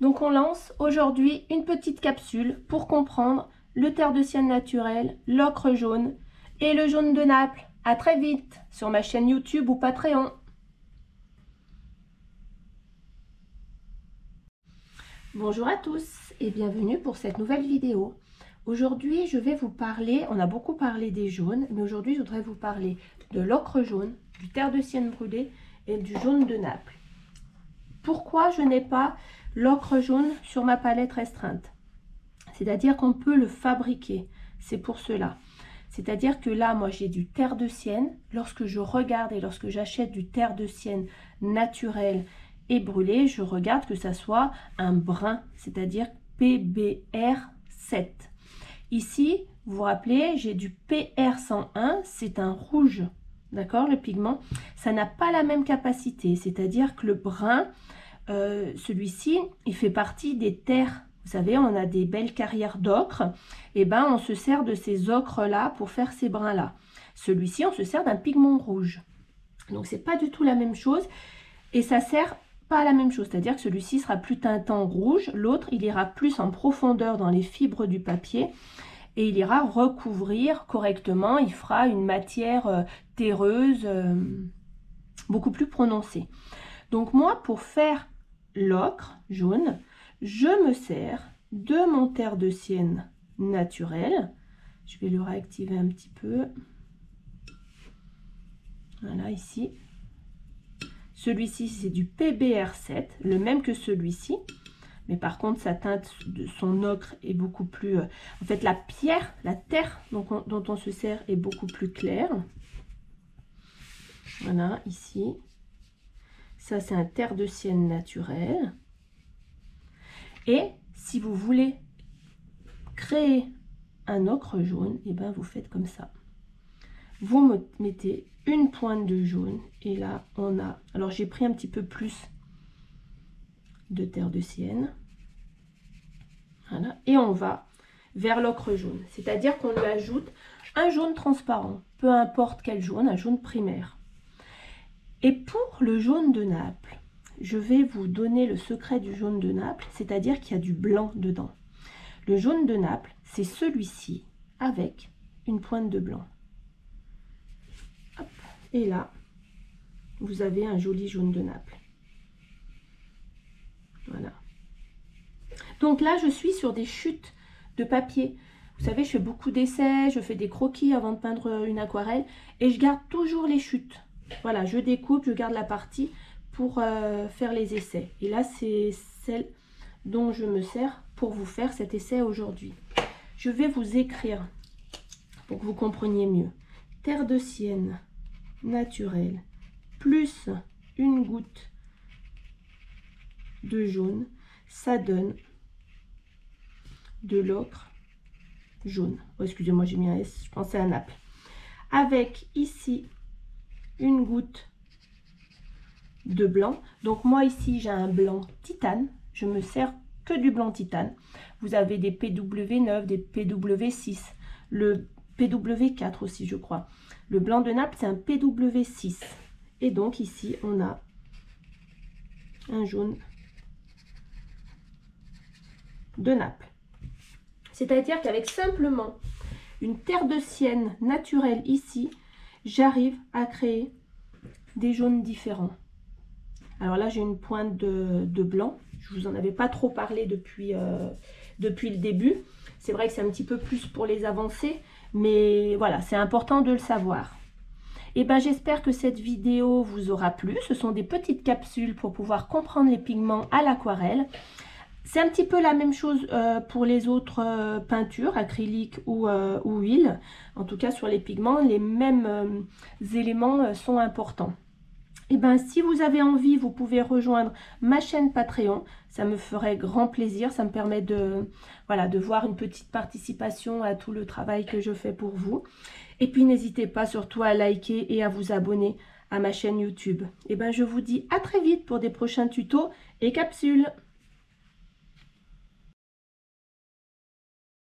Donc on lance aujourd'hui une petite capsule pour comprendre le terre de sienne naturel, l'ocre jaune et le jaune de Naples. À très vite sur ma chaîne YouTube ou Patreon. Bonjour à tous et bienvenue pour cette nouvelle vidéo. Aujourd'hui, je vais vous parler, on a beaucoup parlé des jaunes, mais aujourd'hui, je voudrais vous parler de l'ocre jaune, du terre de sienne brûlé et du jaune de Naples. Pourquoi je n'ai pas l'ocre jaune sur ma palette restreinte? C'est-à-dire qu'on peut le fabriquer, c'est pour cela. C'est-à-dire que là, moi, j'ai du terre de sienne. Lorsque je regarde et lorsque j'achète du terre de sienne naturel et brûlé, je regarde que ça soit un brun, c'est-à-dire PBR7. Ici, vous vous rappelez, j'ai du PR101, c'est un rouge, d'accord, le pigment. Ça n'a pas la même capacité, c'est-à-dire que le brun, celui-ci, il fait partie des terres. Vous savez, on a des belles carrières d'ocre, et ben on se sert de ces ocres-là pour faire ces brins-là. Celui-ci, on se sert d'un pigment rouge. Donc, c'est pas du tout la même chose, et ça sert pas à la même chose, c'est-à-dire que celui-ci sera plus teintant rouge, l'autre, il ira plus en profondeur dans les fibres du papier, et il ira recouvrir correctement, il fera une matière terreuse beaucoup plus prononcée. Donc moi, pour faire l'ocre jaune, je me sers de mon terre de sienne naturel. Je vais le réactiver un petit peu. Voilà, ici. Celui-ci, c'est du PBR7, le même que celui-ci. Mais par contre, sa teinte de son ocre est beaucoup plus... En fait, la pierre, la terre dont on se sert est beaucoup plus claire. Voilà, ici. Ça, c'est un terre de sienne naturel. Et si vous voulez créer un ocre jaune, et ben vous faites comme ça. Vous mettez une pointe de jaune et là on a... Alors j'ai pris un petit peu plus de terre de sienne. Voilà. Et on va vers l'ocre jaune. C'est-à-dire qu'on lui ajoute un jaune transparent. Peu importe quel jaune, un jaune primaire. Et pour le jaune de Naples, je vais vous donner le secret du jaune de Naples, c'est-à-dire qu'il y a du blanc dedans. Le jaune de Naples, c'est celui-ci avec une pointe de blanc. Hop. Et là, vous avez un joli jaune de Naples. Voilà. Donc là, je suis sur des chutes de papier. Vous savez, je fais beaucoup d'essais, je fais des croquis avant de peindre une aquarelle et je garde toujours les chutes. Voilà, je découpe, je garde la partie pour faire les essais. Et là, c'est celle dont je me sers pour vous faire cet essai aujourd'hui. Je vais vous écrire pour que vous compreniez mieux. Terre de sienne naturelle plus une goutte de jaune, ça donne de l'ocre jaune. Oh, excusez-moi, j'ai mis un S, je pensais à Naples. Avec ici une goutte de blanc. Donc moi ici j'ai un blanc titane, je me sers que du blanc titane. Vous avez des pw9, des pw6, le pw4 aussi je crois. Le blanc de Naples c'est un pw6 et donc ici on a un jaune de Naples. C'est-à-dire qu'avec simplement une terre de sienne naturelle ici, j'arrive à créer des jaunes différents. Alors là, j'ai une pointe de blanc. Je vous en avais pas trop parlé depuis le début. C'est vrai que c'est un petit peu plus pour les avancées. Mais voilà, c'est important de le savoir. Et ben, j'espère que cette vidéo vous aura plu. Ce sont des petites capsules pour pouvoir comprendre les pigments à l'aquarelle. C'est un petit peu la même chose pour les autres peintures, acrylique ou huile. En tout cas, sur les pigments, les mêmes éléments sont importants. Et eh bien, si vous avez envie, vous pouvez rejoindre ma chaîne Patreon. Ça me ferait grand plaisir. Ça me permet de, voilà, de voir une petite participation à tout le travail que je fais pour vous. Et puis, n'hésitez pas surtout à liker et à vous abonner à ma chaîne YouTube. Et eh bien, je vous dis à très vite pour des prochains tutos et capsules.